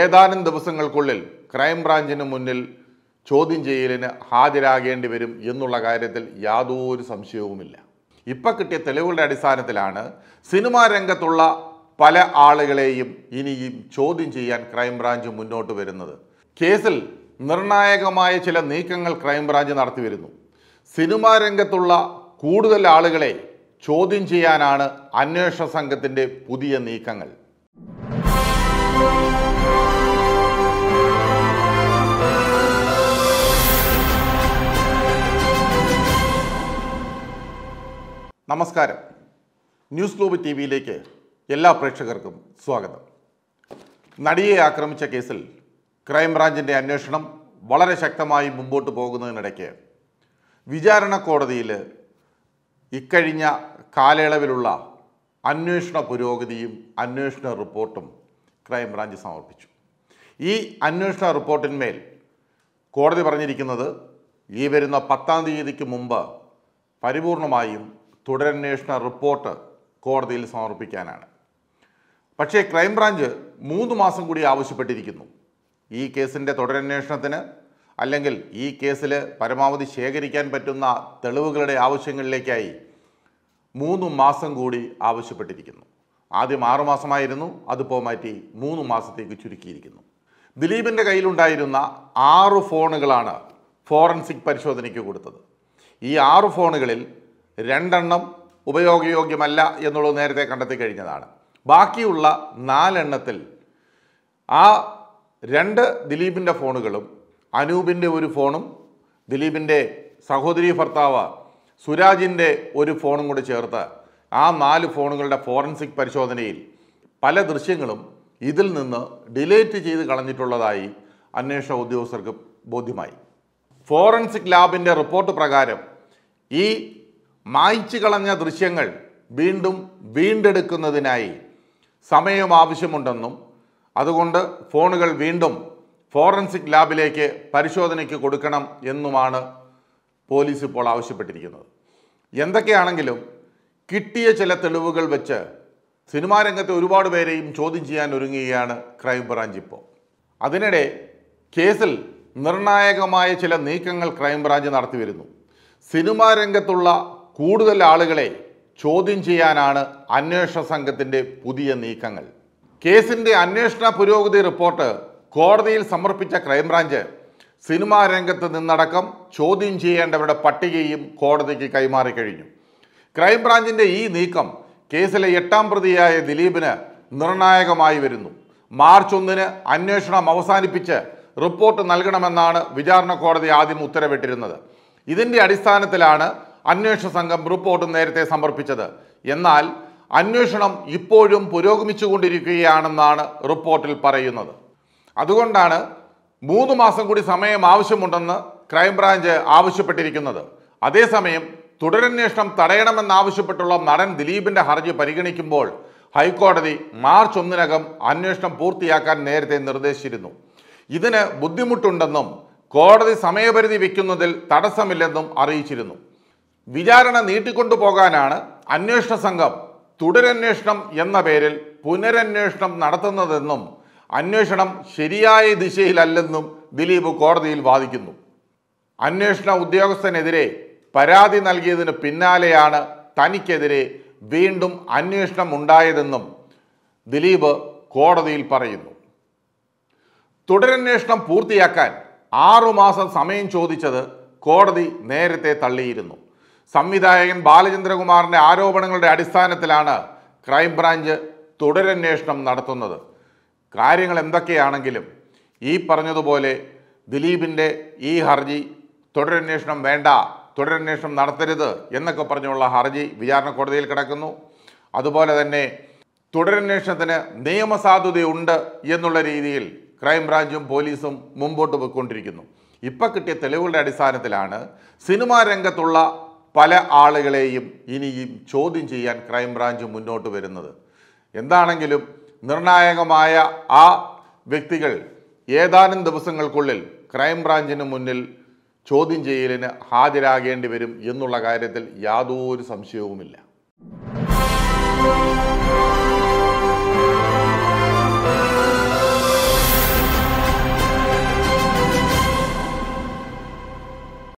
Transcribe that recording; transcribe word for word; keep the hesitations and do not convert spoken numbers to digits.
ഏതാനും ദിവസങ്ങൾക്കുള്ളിൽ ക്രൈംബ്രാഞ്ചിന് മുന്നിൽ ചോദ്യം ചെയ്യലിന് ഹാജരാകേണ്ടി വരും എന്നുള്ള കാര്യത്തിൽ യാതൊരു സംശയവുമില്ല. ഇപ്പം കിട്ടിയ തെളിവുകളുടെ അടിസ്ഥാനത്തിലാണ് സിനിമാ രംഗത്തുള്ള പല ആളുകളെയും ഇനിയും ചോദ്യം ചെയ്യാൻ ക്രൈംബ്രാഞ്ച് മുന്നോട്ട് വരുന്നത്. കേസിൽ നിർണായകമായ ചില നീക്കങ്ങൾ ക്രൈംബ്രാഞ്ച് നടത്തി വരുന്നു. സിനിമാ രംഗത്തുള്ള കൂടുതൽ ആളുകളെ ചോദ്യം ചെയ്യാനാണ് അന്വേഷണ സംഘത്തിൻ്റെ പുതിയ നീക്കങ്ങൾ. നമസ്കാരം, ന്യൂസ് ഗ്ലോബ് ടി വിയിലേക്ക് എല്ലാ പ്രേക്ഷകർക്കും സ്വാഗതം. നടിയെ ആക്രമിച്ച കേസിൽ ക്രൈംബ്രാഞ്ചിൻ്റെ അന്വേഷണം വളരെ ശക്തമായി മുമ്പോട്ട് പോകുന്നതിനിടയ്ക്ക് വിചാരണ കോടതിയിൽ ഇക്കഴിഞ്ഞ കാലയളവിലുള്ള അന്വേഷണ പുരോഗതിയും അന്വേഷണ റിപ്പോർട്ടും ക്രൈംബ്രാഞ്ച് സമർപ്പിച്ചു. ഈ അന്വേഷണ റിപ്പോർട്ടിന്മേൽ കോടതി പറഞ്ഞിരിക്കുന്നത് ഈ വരുന്ന പത്താം തീയതിക്ക് മുമ്പ് പരിപൂർണമായും തുടരന്വേഷണ റിപ്പോർട്ട് കോടതിയിൽ സമർപ്പിക്കാനാണ്. പക്ഷേ ക്രൈംബ്രാഞ്ച് മൂന്ന് മാസം കൂടി ആവശ്യപ്പെട്ടിരിക്കുന്നു. ഈ കേസിൻ്റെ തുടരന്വേഷണത്തിന് അല്ലെങ്കിൽ ഈ കേസിൽ പരമാവധി ശേഖരിക്കാൻ പറ്റുന്ന തെളിവുകളുടെ ആവശ്യങ്ങളിലേക്കായി മൂന്ന് മാസം കൂടി ആവശ്യപ്പെട്ടിരിക്കുന്നു. ആദ്യം ആറുമാസമായിരുന്നു, അതിപ്പോൾ മാറ്റി മൂന്ന് മാസത്തേക്ക് ചുരുക്കിയിരിക്കുന്നു. ദിലീപിൻ്റെ കയ്യിലുണ്ടായിരുന്ന ആറ് ഫോണുകളാണ് ഫോറൻസിക് പരിശോധനയ്ക്ക് കൊടുത്തത്. ഈ ആറ് ഫോണുകളിൽ രണ്ടെണ്ണം ഉപയോഗയോഗ്യമല്ല എന്നുള്ളത് നേരത്തെ കണ്ടെത്തി കഴിഞ്ഞതാണ്. ബാക്കിയുള്ള നാലെണ്ണത്തിൽ ആ രണ്ട് ദിലീപിൻ്റെ ഫോണുകളും അനൂപിൻ്റെ ഒരു ഫോണും ദിലീപിൻ്റെ സഹോദരി ഭർത്താവ് സുരാജിൻ്റെ ഒരു ഫോണും കൂടി ചേർത്ത് ആ നാല് ഫോണുകളുടെ ഫോറൻസിക് പരിശോധനയിൽ പല ദൃശ്യങ്ങളും ഇതിൽ നിന്ന് ഡിലീറ്റ് ചെയ്ത് കളഞ്ഞിട്ടുള്ളതായി അന്വേഷണ ഉദ്യോഗസ്ഥർക്ക് ബോധ്യമായി. ഫോറൻസിക് ലാബിൻ്റെ റിപ്പോർട്ട് പ്രകാരം ഈ മായ്ച്ചു കളഞ്ഞ ദൃശ്യങ്ങൾ വീണ്ടും വീണ്ടെടുക്കുന്നതിനായി സമയം ആവശ്യമുണ്ടെന്നും അതുകൊണ്ട് ഫോണുകൾ വീണ്ടും ഫോറൻസിക് ലാബിലേക്ക് പരിശോധനയ്ക്ക് കൊടുക്കണം എന്നുമാണ് പോലീസ് ഇപ്പോൾ ആവശ്യപ്പെട്ടിരിക്കുന്നത്. എന്തൊക്കെയാണെങ്കിലും കിട്ടിയ ചില തെളിവുകൾ വെച്ച് സിനിമാ രംഗത്തെ ഒരുപാട് പേരെയും ചോദ്യം ചെയ്യാൻ ഒരുങ്ങുകയാണ് ക്രൈംബ്രാഞ്ച് ഇപ്പോൾ. അതിനിടെ കേസിൽ നിർണായകമായ ചില നീക്കങ്ങൾ ക്രൈംബ്രാഞ്ച് നടത്തി വരുന്നു. സിനിമാ രംഗത്തുള്ള കൂടുതൽ ആളുകളെ ചോദ്യം ചെയ്യാനാണ് അന്വേഷണ സംഘത്തിൻ്റെ പുതിയ നീക്കങ്ങൾ. കേസിൻ്റെ അന്വേഷണ പുരോഗതി റിപ്പോർട്ട് കോടതിയിൽ സമർപ്പിച്ച ക്രൈംബ്രാഞ്ച് സിനിമാ രംഗത്ത് നിന്നടക്കം ചോദ്യം ചെയ്യേണ്ടവരുടെ പട്ടികയും കോടതിക്ക് കൈമാറിക്കഴിഞ്ഞു. ക്രൈംബ്രാഞ്ചിൻ്റെ ഈ നീക്കം കേസിലെ എട്ടാം പ്രതിയായ ദിലീപിന് നിർണായകമായി വരുന്നു. മാർച്ച് ഒന്നിന് അന്വേഷണം അവസാനിപ്പിച്ച് റിപ്പോർട്ട് നൽകണമെന്നാണ് വിചാരണ കോടതി ആദ്യം ഉത്തരവിട്ടിരുന്നത്. ഇതിൻ്റെ അടിസ്ഥാനത്തിലാണ് അന്വേഷണ സംഘം റിപ്പോർട്ട് നേരത്തെ സമർപ്പിച്ചത്. എന്നാൽ അന്വേഷണം ഇപ്പോഴും പുരോഗമിച്ചുകൊണ്ടിരിക്കുകയാണെന്നാണ് റിപ്പോർട്ടിൽ പറയുന്നത്. അതുകൊണ്ടാണ് മൂന്ന് മാസം കൂടി സമയം ആവശ്യമുണ്ടെന്ന് ക്രൈംബ്രാഞ്ച് ആവശ്യപ്പെട്ടിരിക്കുന്നത്. അതേസമയം തുടരന്വേഷണം തടയണമെന്നാവശ്യപ്പെട്ടുള്ള നടൻ ദിലീപിൻ്റെ ഹർജി പരിഗണിക്കുമ്പോൾ ഹൈക്കോടതി മാർച്ച് ഒന്നിനകം അന്വേഷണം പൂർത്തിയാക്കാൻ നേരത്തെ നിർദ്ദേശിച്ചിരുന്നു. ഇതിന് ബുദ്ധിമുട്ടുണ്ടെന്നും കോടതി സമയപരിധി വയ്ക്കുന്നതിൽ തടസ്സമില്ലെന്നും അറിയിച്ചിരുന്നു. വിചാരണ നീട്ടിക്കൊണ്ടുപോകാനാണ് അന്വേഷണ സംഘം തുടരന്വേഷണം എന്ന പേരിൽ പുനരന്വേഷണം നടത്തുന്നതെന്നും അന്വേഷണം ശരിയായ ദിശയിലല്ലെന്നും ദിലീപ് കോടതിയിൽ വാദിക്കുന്നു. അന്വേഷണ ഉദ്യോഗസ്ഥനെതിരെ പരാതി നൽകിയതിന് പിന്നാലെയാണ് തനിക്കെതിരെ വീണ്ടും അന്വേഷണം ഉണ്ടായതെന്നും ദിലീപ് കോടതിയിൽ പറയുന്നു. തുടരന്വേഷണം പൂർത്തിയാക്കാൻ ആറുമാസം സമയം ചോദിച്ചത് കോടതി നേരത്തെ തള്ളിയിരുന്നു. സംവിധായകൻ ബാലചന്ദ്രകുമാറിൻ്റെ ആരോപണങ്ങളുടെ അടിസ്ഥാനത്തിലാണ് ക്രൈംബ്രാഞ്ച് തുടരന്വേഷണം നടത്തുന്നത്. കാര്യങ്ങൾ എന്തൊക്കെയാണെങ്കിലും ഈ പറഞ്ഞതുപോലെ ദിലീപിൻ്റെ ഈ ഹർജി, തുടരന്വേഷണം വേണ്ട, തുടരന്വേഷണം നടത്തരുത് എന്നൊക്കെ പറഞ്ഞുള്ള ഹർജി വിചാരണ കോടതിയിൽ കിടക്കുന്നു. അതുപോലെ തന്നെ തുടരന്വേഷണത്തിന് നിയമസാധുതയുണ്ട് എന്നുള്ള രീതിയിൽ ക്രൈംബ്രാഞ്ചും പോലീസും മുമ്പോട്ട് പോയിക്കൊണ്ടിരിക്കുന്നു. ഇപ്പം കിട്ടിയ തെളിവുകളുടെ അടിസ്ഥാനത്തിലാണ് സിനിമാ രംഗത്തുള്ള പല ആളുകളെയും ഇനിയും ചോദ്യം ചെയ്യാൻ ക്രൈംബ്രാഞ്ച് മുന്നോട്ട് വരുന്നത്. എന്താണെങ്കിലും നിർണായകമായ ആ വ്യക്തികൾ ഏതാനും ദിവസങ്ങൾക്കുള്ളിൽ ക്രൈംബ്രാഞ്ചിന് മുന്നിൽ ചോദ്യം ചെയ്യലിന് ഹാജരാകേണ്ടി വരും എന്നുള്ള കാര്യത്തിൽ യാതൊരു സംശയവുമില്ല.